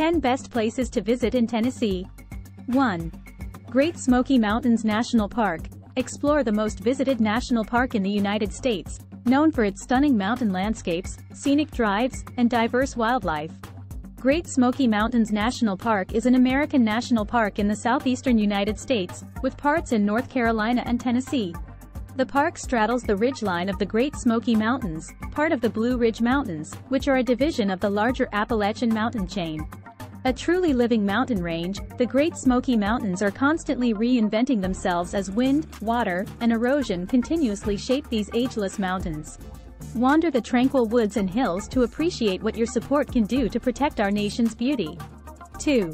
10 Best Places to Visit in Tennessee. 1. Great Smoky Mountains National Park. Explore the most visited national park in the United States, known for its stunning mountain landscapes, scenic drives, and diverse wildlife. Great Smoky Mountains National Park is an American national park in the southeastern United States, with parts in North Carolina and Tennessee. The park straddles the ridgeline of the Great Smoky Mountains, part of the Blue Ridge Mountains, which are a division of the larger Appalachian mountain chain. A truly living mountain range, the Great Smoky Mountains are constantly reinventing themselves as wind, water, and erosion continuously shape these ageless mountains. Wander the tranquil woods and hills to appreciate what your support can do to protect our nation's beauty. 2.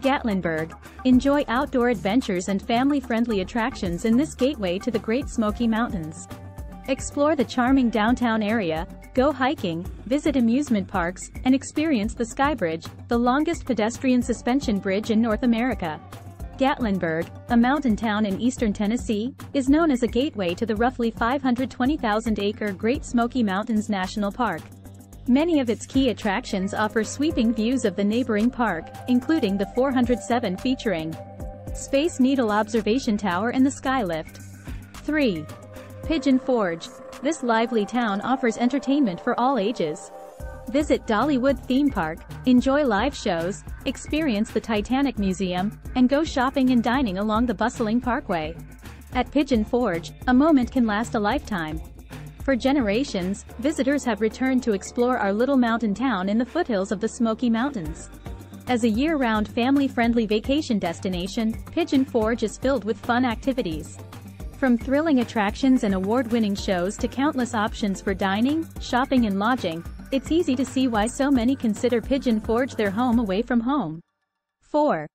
Gatlinburg. Enjoy outdoor adventures and family-friendly attractions in this gateway to the Great Smoky Mountains. Explore the charming downtown area, go hiking, visit amusement parks, and experience the Sky Bridge, the longest pedestrian suspension bridge in North America. Gatlinburg, a mountain town in eastern Tennessee, is known as a gateway to the roughly 520,000-acre Great Smoky Mountains National Park. Many of its key attractions offer sweeping views of the neighboring park, including the 407 featuring Space Needle Observation Tower and the Skylift. 3. Pigeon Forge. This lively town offers entertainment for all ages. Visit Dollywood Theme Park, enjoy live shows, experience the Titanic Museum, and go shopping and dining along the bustling parkway. At Pigeon Forge, a moment can last a lifetime. For generations, visitors have returned to explore our little mountain town in the foothills of the Smoky Mountains. As a year-round family-friendly vacation destination, Pigeon Forge is filled with fun activities. From thrilling attractions and award-winning shows to countless options for dining, shopping and lodging, it's easy to see why so many consider Pigeon Forge their home away from home. 4.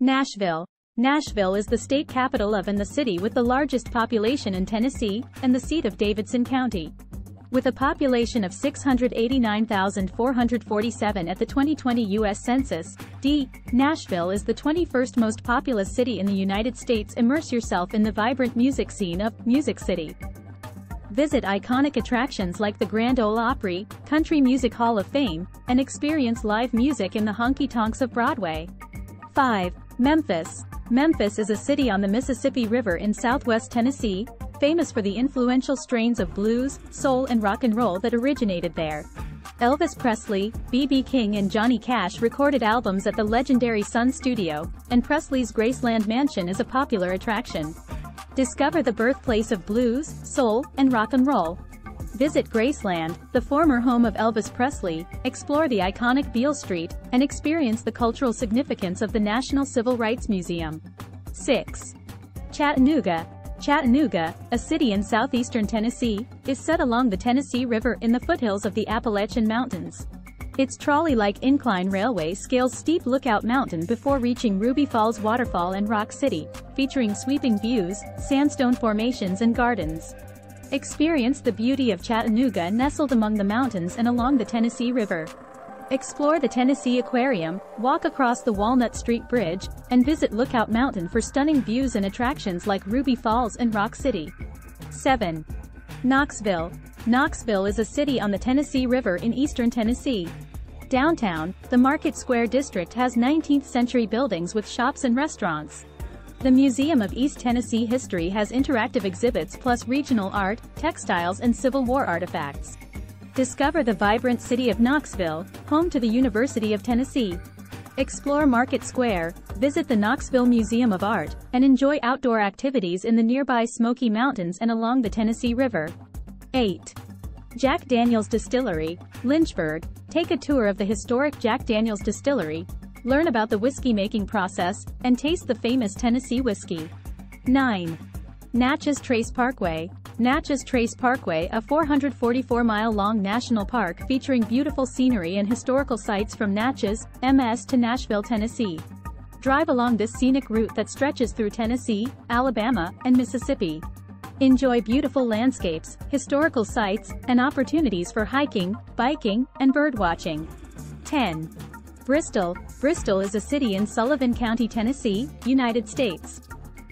Nashville. Nashville is the state capital of and the city with the largest population in Tennessee, and the seat of Davidson County. With a population of 689,447 at the 2020 U.S. Census, Nashville is the 21st most populous city in the United States. Immerse yourself in the vibrant music scene of Music City. Visit iconic attractions like the Grand Ole Opry, Country Music Hall of Fame, and experience live music in the honky-tonks of Broadway. 5. Memphis. Memphis is a city on the Mississippi River in southwest Tennessee, famous for the influential strains of blues, soul and rock and roll that originated there. Elvis Presley, B.B. King and Johnny Cash recorded albums at the legendary Sun Studio, and Presley's Graceland mansion is a popular attraction. Discover the birthplace of blues, soul, and rock and roll. Visit Graceland, the former home of Elvis Presley, explore the iconic Beale Street, and experience the cultural significance of the National Civil Rights Museum. 6. Chattanooga. Chattanooga, a city in southeastern Tennessee, is set along the Tennessee River in the foothills of the Appalachian Mountains. Its trolley-like incline railway scales steep Lookout Mountain before reaching Ruby Falls Waterfall and Rock City, featuring sweeping views, sandstone formations and gardens. Experience the beauty of Chattanooga nestled among the mountains and along the Tennessee River. Explore the Tennessee Aquarium, walk across the Walnut Street Bridge, and visit Lookout Mountain for stunning views and attractions like Ruby Falls and Rock City. 7. Knoxville. Knoxville is a city on the Tennessee River in eastern Tennessee. Downtown, the Market Square District has 19th-century buildings with shops and restaurants. The Museum of East Tennessee History has interactive exhibits plus regional art, textiles and Civil War artifacts. Discover the vibrant city of Knoxville, home to the University of Tennessee. Explore Market Square, visit the Knoxville Museum of Art, and enjoy outdoor activities in the nearby Smoky Mountains and along the Tennessee River. 8. Jack Daniel's Distillery, Lynchburg. Take a tour of the historic Jack Daniel's Distillery, learn about the whiskey-making process, and taste the famous Tennessee whiskey. 9. Natchez Trace Parkway. Natchez Trace Parkway, a 444-mile-long national park featuring beautiful scenery and historical sites from Natchez, MS to Nashville, Tennessee. Drive along this scenic route that stretches through Tennessee, Alabama, and Mississippi. Enjoy beautiful landscapes, historical sites, and opportunities for hiking, biking, and birdwatching. 10. Bristol. Bristol is a city in Sullivan County, Tennessee, United States.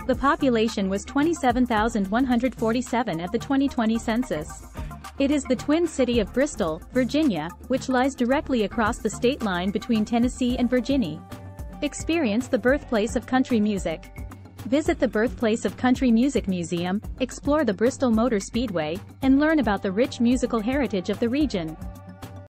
The population was 27,147 at the 2020 census. It is the twin city of Bristol, Virginia, which lies directly across the state line between Tennessee and Virginia. Experience the birthplace of country music. Visit the Birthplace of Country Music Museum, explore the Bristol Motor Speedway, and learn about the rich musical heritage of the region.